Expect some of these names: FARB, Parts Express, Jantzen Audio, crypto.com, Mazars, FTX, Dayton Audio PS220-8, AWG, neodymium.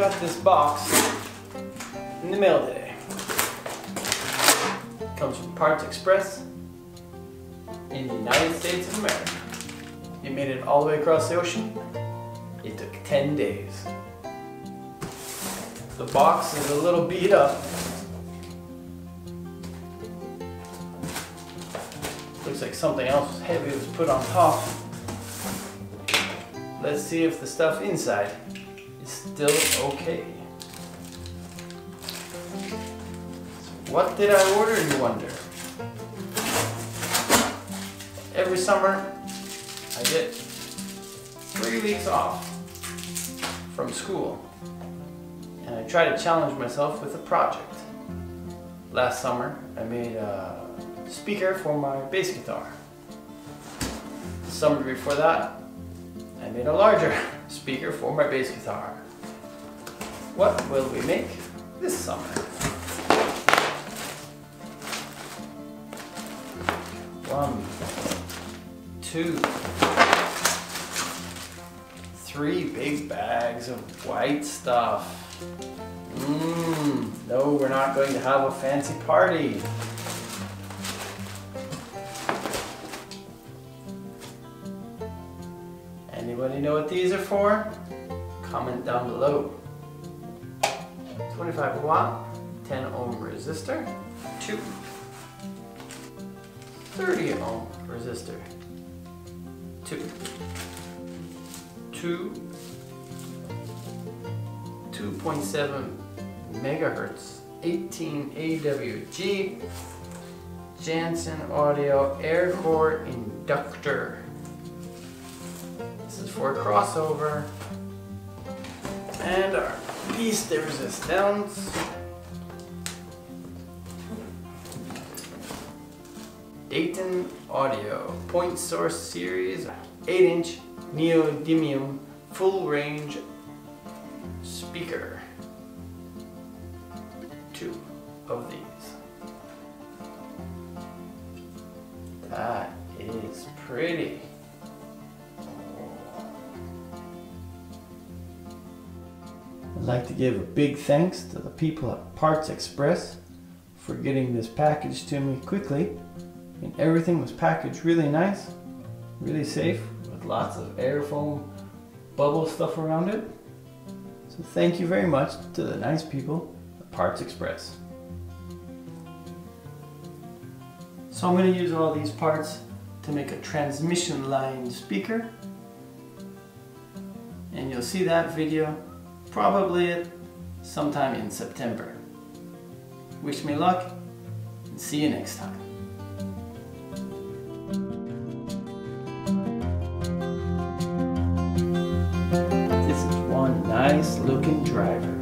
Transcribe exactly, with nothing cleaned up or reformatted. got this box in the mail today. It comes from Parts Express in the United States of America. It made it all the way across the ocean. It took ten days. The box is a little beat up. Looks like something else heavy was put on top. Let's see if the stuff inside is still okay. So what did I order, you wonder? Every summer, I get three weeks off from school. And I try to challenge myself with a project. Last summer, I made a speaker for my bass guitar. The summer before that, I made a larger speaker for my bass guitar. What will we make this summer? One, two, three big bags of white stuff. Mmm, no, we're not going to have a fancy party. Anybody know what these are for? Comment down below. twenty-five watt, ten ohm resistor, two, thirty ohm resistor, two, two, two point seven megahertz, eighteen A W G, Jantzen Audio air core inductor. This is for a crossover, and our piece de resistance, Dayton Audio Point Source Series eight inch neodymium full range speaker, two of these. That is pretty. I'd like to give a big thanks to the people at Parts Express for getting this package to me quickly. And everything was packaged really nice, really safe, with lots of airfoam bubble stuff around it. So thank you very much to the nice people at Parts Express. So I'm going to use all these parts to make a transmission line speaker. And you'll see that video probably sometime in September. Wish me luck, and see you next time. This is one nice looking driver.